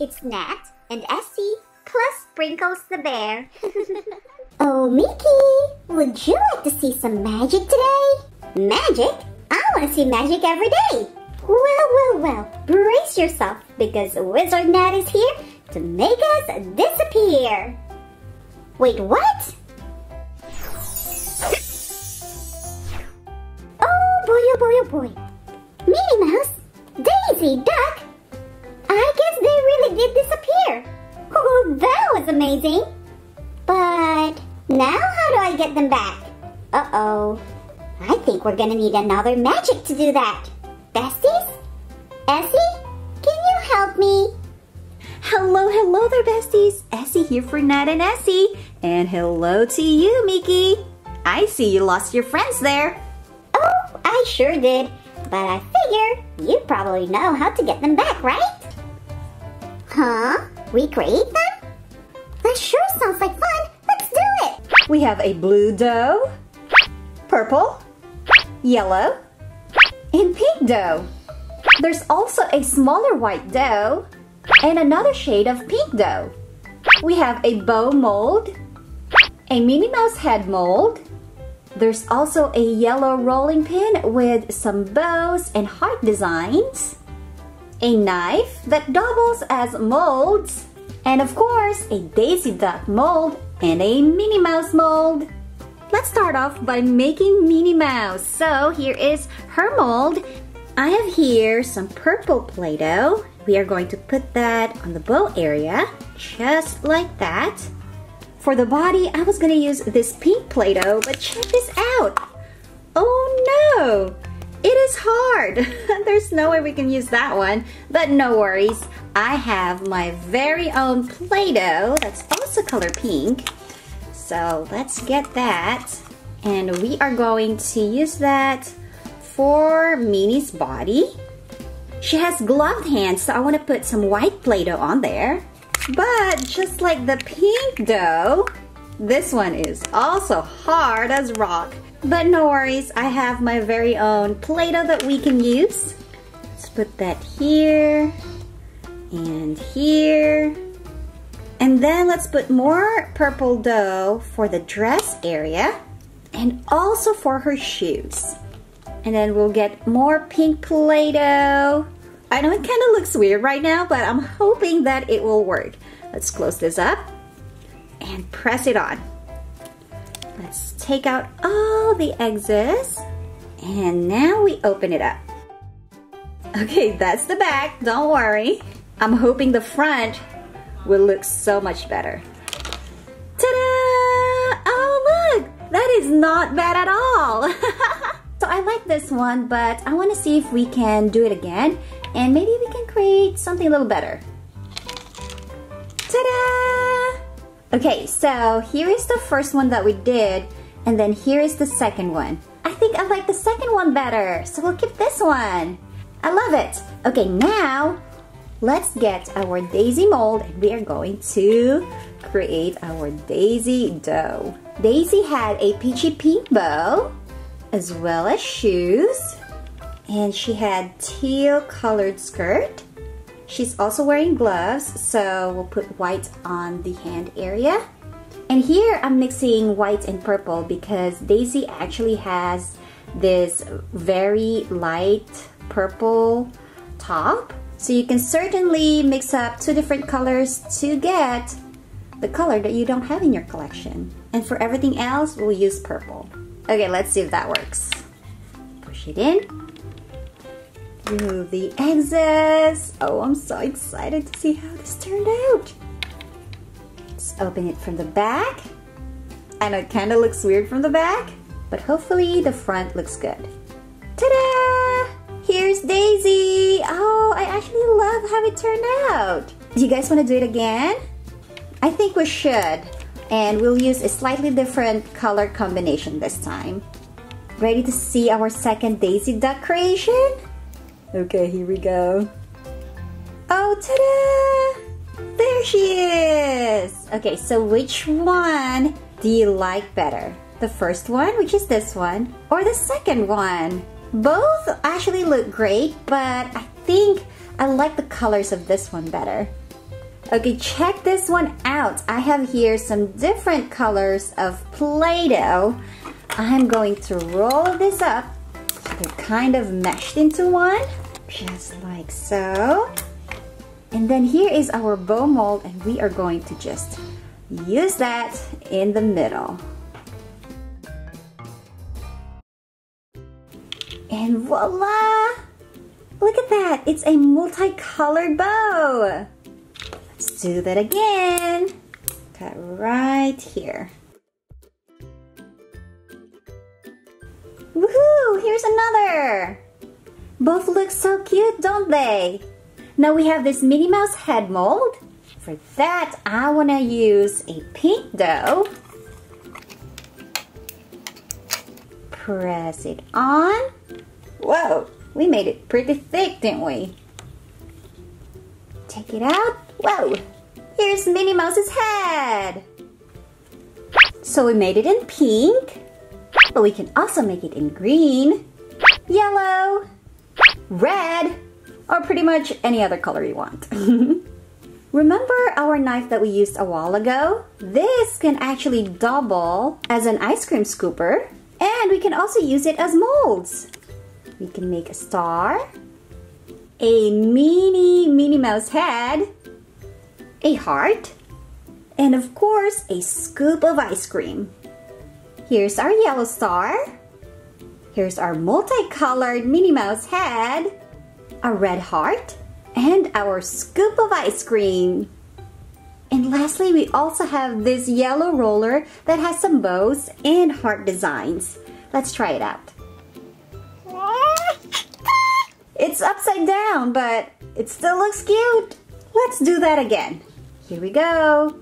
It's Nat and Essie plus Sprinkles the Bear. Oh, Mickey, would you like to see some magic today? Magic? I want to see magic every day. Well, brace yourself because Wizard Nat is here to make us disappear. Wait, what? Oh boy. Minnie Mouse, Daisy Duck, I guess they really did disappear. Oh, that was amazing. But now how do I get them back? Uh-oh. I think we're gonna need another magic to do that. Besties? Essie? Can you help me? Hello there, besties. Essie here for Nat and Essie. And hello to you, Mickey. I see you lost your friends there. Oh, I sure did. But I figure you probably know how to get them back, right? Huh? Recreate them? That sure sounds like fun. Let's do it! We have a blue dough, purple, yellow, and pink dough. There's also a smaller white dough and another shade of pink dough. We have a bow mold, a Minnie Mouse head mold. There's also a yellow rolling pin with some bows and heart designs, a knife that doubles as molds, and of course a Daisy Duck mold and a Minnie Mouse mold. Let's start off by making Minnie Mouse. So here is her mold. I have here some purple Play-Doh. We are going to put that on the bow area, just like that. For the body, I was gonna use this pink Play-Doh, but check this out. Oh no, it is hard. There's no way we can use that one, but no worries. I have my very own Play-Doh that's also color pink. So let's get that, and we are going to use that for Minnie's body. She has gloved hands, so I want to put some white Play-Doh on there. But just like the pink dough, this one is also hard as rock. But no worries, I have my very own Play-Doh that we can use. Let's put that here and here. And then let's put more purple dough for the dress area and also for her shoes. And then we'll get more pink Play-Doh. I know it kind of looks weird right now, but I'm hoping that it will work. Let's close this up and press it on. Let's take out all the excess, and now we open it up. Okay, that's the back, don't worry. I'm hoping the front will look so much better. Ta-da! Oh look, that is not bad at all. So I like this one, but I want to see if we can do it again and maybe we can create something a little better. Ta-da! Okay, so here is the first one that we did, and then here is the second one. I think I like the second one better, so we'll keep this one. I love it. Okay, now let's get our daisy mold, and we are going to create our daisy dough. Daisy had a peachy pink bow, as well as shoes, and she had teal colored skirt. She's also wearing gloves, so we'll put white on the hand area. And here I'm mixing white and purple because Daisy actually has this very light purple top. So you can certainly mix up two different colors to get the color that you don't have in your collection. And for everything else, we'll use purple. Okay, let's see if that works. Push it in. Ooh, the excess. Oh, I'm so excited to see how this turned out. Let's open it from the back. I know it kind of looks weird from the back, but hopefully the front looks good. Ta-da! Here's Daisy! Oh, I actually love how it turned out. Do you guys want to do it again? I think we should. And we'll use a slightly different color combination this time. Ready to see our second Daisy Duck creation? Okay, here we go. Oh, ta-da! There she is! Okay, so which one do you like better? The first one, which is this one, or the second one? Both actually look great, but I think I like the colors of this one better. Okay, check this one out. I have here some different colors of Play-Doh. I'm going to roll this up. They're kind of meshed into one, just like so. And then here is our bow mold, and we are going to just use that in the middle. And voila! Look at that! It's a multicolored bow! Let's do that again! Cut right here. Woohoo! Here's another! Both look so cute, don't they? Now we have this Minnie Mouse head mold. For that, I want to use a pink dough. Press it on. Whoa, we made it pretty thick, didn't we? Take it out. Whoa, here's Minnie Mouse's head. So we made it in pink, but we can also make it in green, yellow, red, or pretty much any other color you want. Remember our knife that we used a while ago? This can actually double as an ice cream scooper, and we can also use it as molds. We can make a star, a mini Minnie Mouse head, a heart, and of course a scoop of ice cream. Here's our yellow star. Here's our multicolored Minnie Mouse head, a red heart, and our scoop of ice cream. And lastly, we also have this yellow roller that has some bows and heart designs. Let's try it out. It's upside down, but it still looks cute. Let's do that again. Here we go.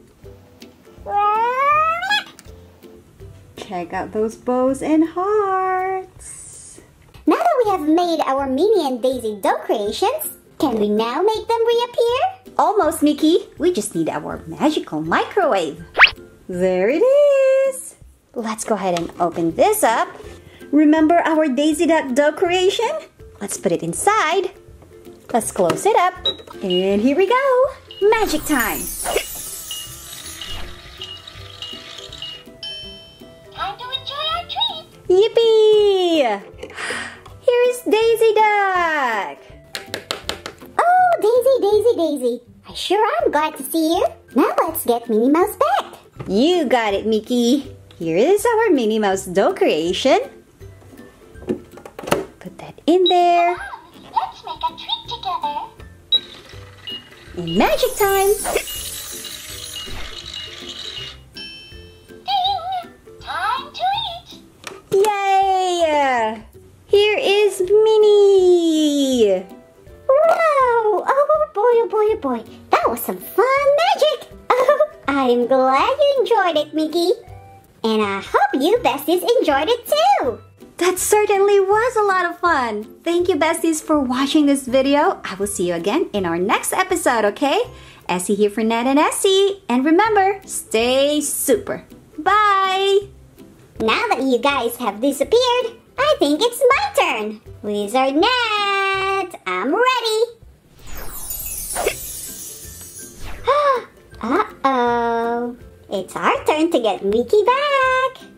Check out those bows and hearts. Now that we have made our Minnie and Daisy doll creations, can we now make them reappear? Almost, Mickey. We just need our magical microwave. There it is. Let's go ahead and open this up. Remember our Daisy Duck doll creation? Let's put it inside. Let's close it up. And here we go. Magic time. Time to enjoy our treat. Yippee! Here's Daisy Duck! Oh, Daisy, Daisy, Daisy. I sure am glad to see you. Now let's get Minnie Mouse back. You got it, Mickey. Here is our Minnie Mouse doll creation. Put that in there. Wow, let's make a treat together. And magic time! Ding! Time to eat! Yay! Here is Minnie! Wow! Oh boy, that was some fun magic! Oh, I'm glad you enjoyed it, Mickey. And I hope you besties enjoyed it too! That certainly was a lot of fun! Thank you besties for watching this video. I will see you again in our next episode, okay? Essie here for Nat and Essie. And remember, stay super! Bye! Now that you guys have disappeared, I think it's my turn! Wizard Nat, I'm ready! Uh-oh! It's our turn to get Mickey back!